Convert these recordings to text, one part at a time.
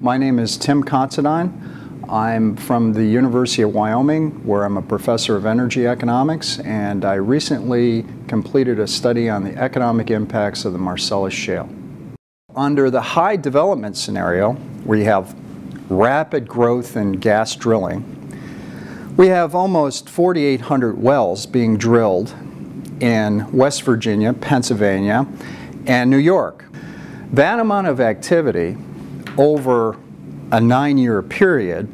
My name is Tim Considine. I'm from the University of Wyoming, where I'm a professor of energy economics, and I recently completed a study on the economic impacts of the Marcellus Shale. Under the high development scenario, we have rapid growth in gas drilling. We have almost 4,800 wells being drilled in West Virginia, Pennsylvania, and New York. That amount of activity over a 9-year period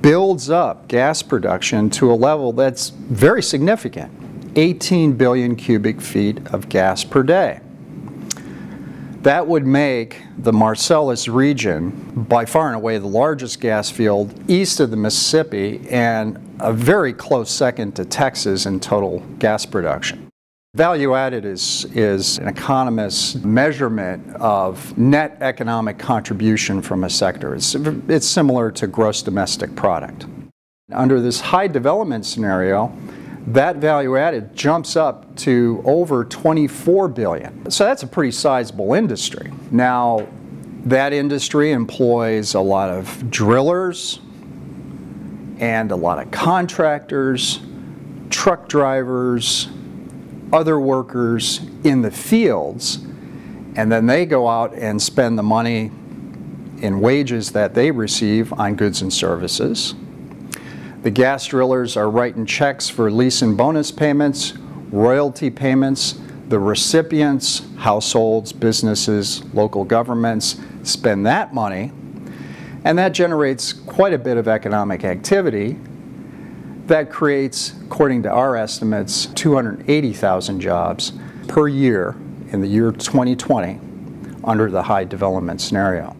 builds up gas production to a level that's very significant, 18 billion cubic feet of gas per day. That would make the Marcellus region by far and away the largest gas field east of the Mississippi and a very close second to Texas in total gas production. Value added is an economist's measurement of net economic contribution from a sector. It's similar to gross domestic product. Under this high development scenario, that value added jumps up to over 24 billion. So that's a pretty sizable industry. Now, that industry employs a lot of drillers and a lot of contractors, truck drivers, other workers in the fields, and then they go out and spend the money in wages that they receive on goods and services. The gas drillers are writing checks for lease and bonus payments, royalty payments. The recipients, households, businesses, local governments, spend that money, and that generates quite a bit of economic activity. That creates, according to our estimates, 280,000 jobs per year in the year 2020 under the high development scenario.